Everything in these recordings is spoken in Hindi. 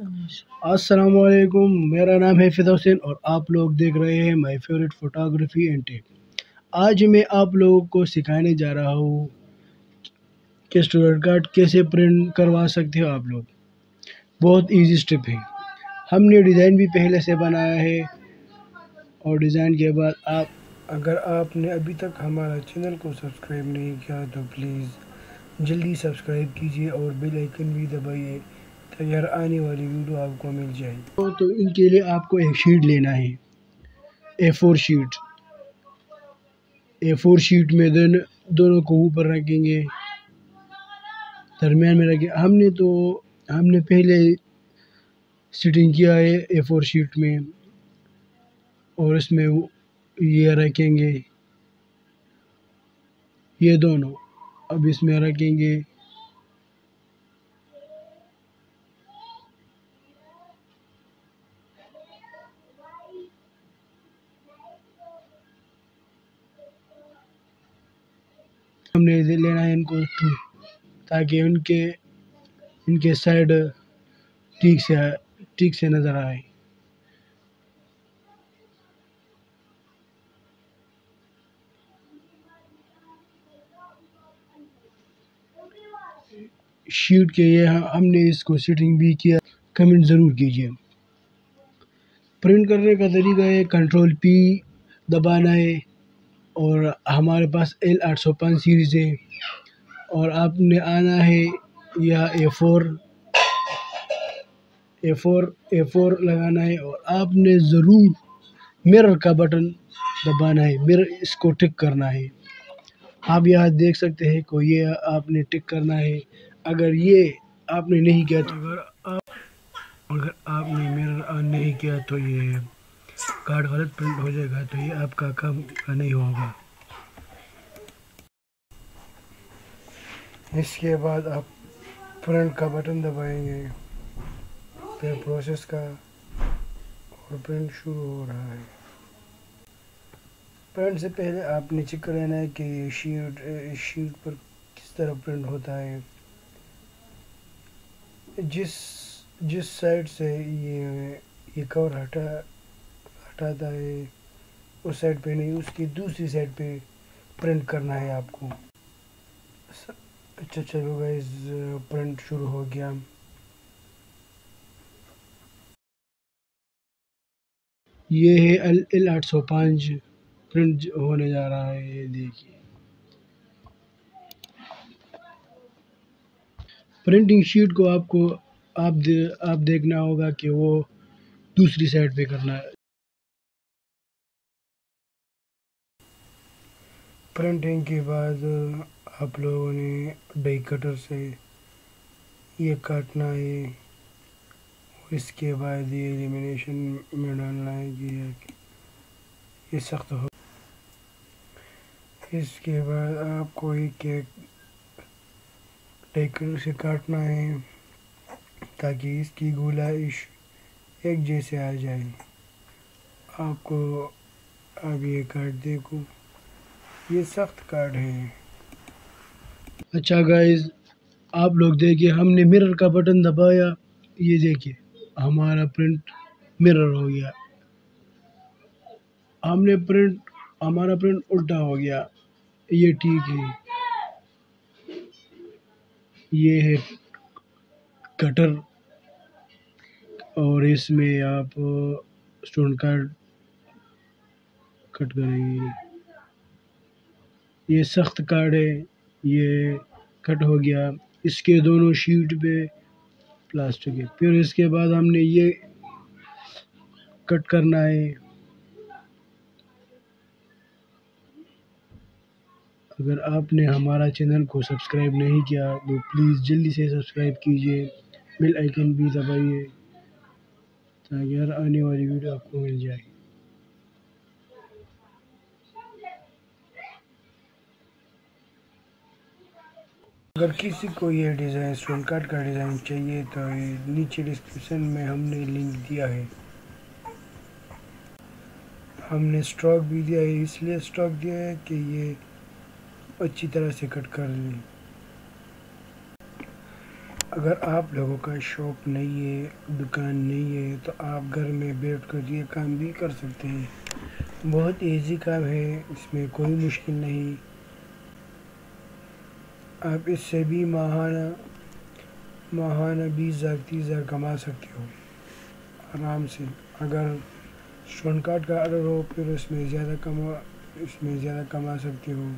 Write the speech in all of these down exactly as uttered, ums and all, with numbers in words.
अस्सलाम वालेकुम, मेरा नाम है फिदा हुसैन और आप लोग देख रहे हैं my favourite photography and tech. आज मैं आप लोगों को सिखाने जा रहा हूँ कि स्टूडेंट कार्ड कैसे प्रिंट करवा सकते हो आप लोग। बहुत इजी स्टेप है, हमने डिज़ाइन भी पहले से बनाया है। और डिज़ाइन के बाद आप अगर आपने अभी तक हमारा चैनल को सब्सक्राइब नहीं किया तो प्लीज़ जल्दी सब्सक्राइब कीजिए और बेल आइकन भी दबाइए यार, आने वाली वीडियो आपको मिल जाएगी। तो, तो इनके लिए आपको एक शीट लेना है, A four sheet. A four sheet में देन दोनों को ऊपर रखेंगे, दरम्यान में रखेंगे। हमने तो हमने पहले सेटिंग किया है ए फोर शीट में और इसमें ये रखेंगे, ये दोनों अब इसमें रखेंगे। हमने लेना है इनको टू, ताकि उनके इनके साइड ठीक से ठीक से नज़र आए। शीट के ये हमने इसको सेटिंग भी किया। कमेंट ज़रूर कीजिए। प्रिंट करने का तरीका है, कंट्रोल पी दबाना है और हमारे पास एल आठ सौ पाँच सीरीज़ है। और आपने आना है यह A four A four A four लगाना है और आपने ज़रूर मिरर का बटन दबाना है, मिरर इसको टिक करना है। आप यहाँ देख सकते हैं को ये आपने टिक करना है। अगर ये आपने नहीं किया तो अगर आप अगर आपने मिरर ऑन नहीं किया तो ये कार्ड गलत प्रिंट हो जाएगा, तो ये आपका काम नहीं होगा। इसके बाद आप प्रिंट का बटन दबाएंगे, फिर प्रोसेस का, और प्रिंट शुरू हो रहा है। प्रिंट से पहले आपने चेक कर लेना है कि ये शीट इस शीट पर किस तरह प्रिंट होता है। जिस जिस साइड से ये ये कवर हटा हटाता है उस साइड पे नहीं, उसकी दूसरी साइड पे प्रिंट करना है आपको। अच्छा चलो गाइस, प्रिंट शुरू हो गया। ये है एल एल आठ सौ पाँच प्रिंट होने जा रहा है, ये देखिए। प्रिंटिंग शीट को आपको आप दे, आप देखना होगा कि वो दूसरी साइड पे करना है। प्रिंटिंग के बाद आप लोगों ने डाई कटर से ये काटना है और इसके बाद ये एलिमिनेशन में डालना है कि ये सख्त हो। इसके बाद आपको ये केक डाई कटर से काटना है ताकि इसकी गुलाइश एक जैसे आ जाए। आपको अब ये काट देखो, ये सख्त कार्ड है। अच्छा गाइज, आप लोग देखिए, हमने मिरर का बटन दबाया, ये देखिए हमारा प्रिंट मिरर हो गया। हमने प्रिंट हमारा प्रिंट उल्टा हो गया, ये ठीक है। ये है कटर और इसमें आप स्टूडेंट कार्ड कट करेंगे। ये सख्त कार्ड है, ये कट हो गया। इसके दोनों शीट पे प्लास्टिक है। फिर इसके बाद हमने ये कट करना है। अगर आपने हमारा चैनल को सब्सक्राइब नहीं किया तो प्लीज़ जल्दी से सब्सक्राइब कीजिए, बेल आइकन भी दबाइए ताकि हर आने वाली वीडियो आपको मिल जाए। अगर किसी को ये डिज़ाइन स्टूडेंट कार्ड का डिज़ाइन चाहिए तो नीचे डिस्क्रिप्शन में हमने लिंक दिया है। हमने स्टॉक भी दिया है, इसलिए स्टॉक दिया है कि ये अच्छी तरह से कट कर लें। अगर आप लोगों का शॉप नहीं है, दुकान नहीं है, तो आप घर में बैठ कर ये काम भी कर सकते हैं। बहुत इजी काम है, इसमें कोई मुश्किल नहीं। आप इससे भी माहाना माहाना बीस हज़ार तीस हज़ार कमा सकते हो आराम से। अगर स्टोन कार्ड का ऑर्डर हो फिर उसमें ज़्यादा कमा इसमें ज़्यादा कमा सकते हो।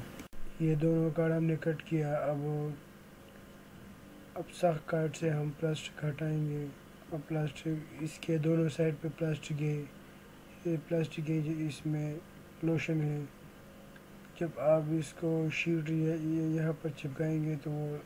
ये दोनों कार्ड हमने कट किया। अब अब सख्त कार्ड से हम प्लास्टिक हटाएंगे। अब प्लास्टिक इसके दोनों साइड पे प्लास्टिक है, ये प्लास्टिक है, इसमें लोशन है। जब आप इसको शीट ये यहाँ पर चिपकाएंगे तो वो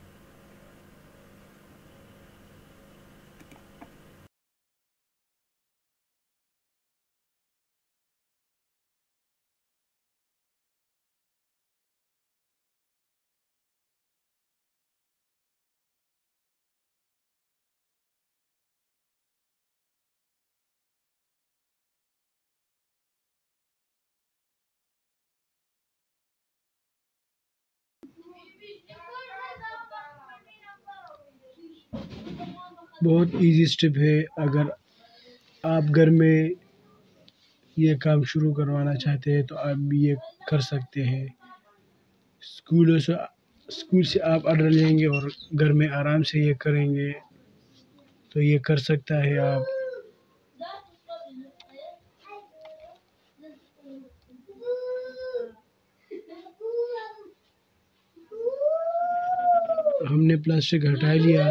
बहुत इजी स्टेप है। अगर आप घर में ये काम शुरू करवाना चाहते हैं तो आप ये कर सकते हैं। स्कूलों से स्कूल से आप ऑर्डर लेंगे और घर में आराम से ये करेंगे, तो ये कर सकता है आप। हमने प्लास्टिक हटा लिया।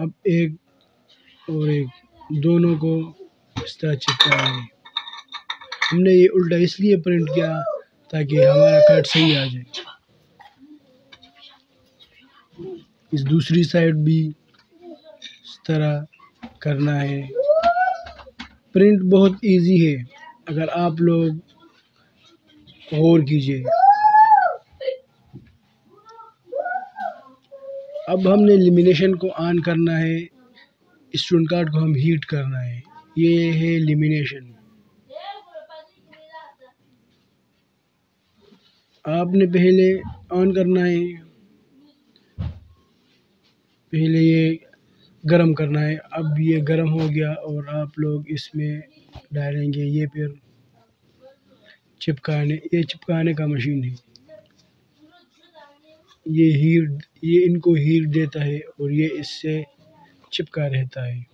अब एक और एक दोनों को इस तरह चिपकाएंगे। हमने ये उल्टा इसलिए प्रिंट किया ताकि हमारा कार्ड सही आ जाए। इस दूसरी साइड भी इस तरह करना है। प्रिंट बहुत इजी है अगर आप लोग गौर कीजिए। अब हमने लेमिनेशन को ऑन करना है, स्टोन कार्ड को हम हीट करना है। ये है लेमिनेशन। आपने पहले ऑन करना है, पहले ये गरम करना है। अब ये गरम हो गया और आप लोग इसमें डालेंगे ये फिर चिपकाने, ये चिपकाने का मशीन है। ये हीट ये इनको हीट देता है और ये इससे चिपका रहता है।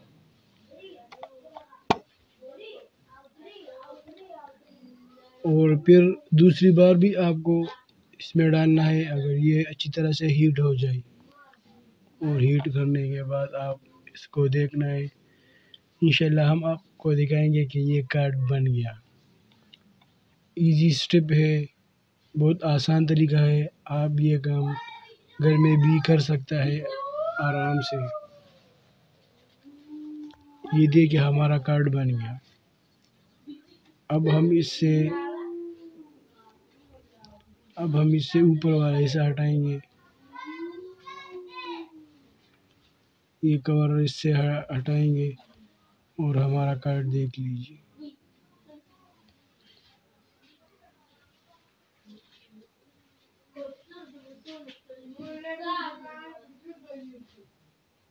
और फिर दूसरी बार भी आपको इसमें डालना है। अगर ये अच्छी तरह से हीट हो जाए और हीट करने के बाद आप इसको देखना है। इंशाल्लाह हम आपको दिखाएंगे कि ये कार्ड बन गया। इजी स्टेप है, बहुत आसान तरीका है। आप ये काम घर में भी कर सकता है आराम से। ये देखिए हमारा कार्ड बन गया। अब हम इससे अब हम इससे ऊपर वाला हिस्सा हटाएंगे। ये कवर इससे हटाएंगे और हमारा कार्ड देख लीजिए।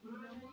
Thank you.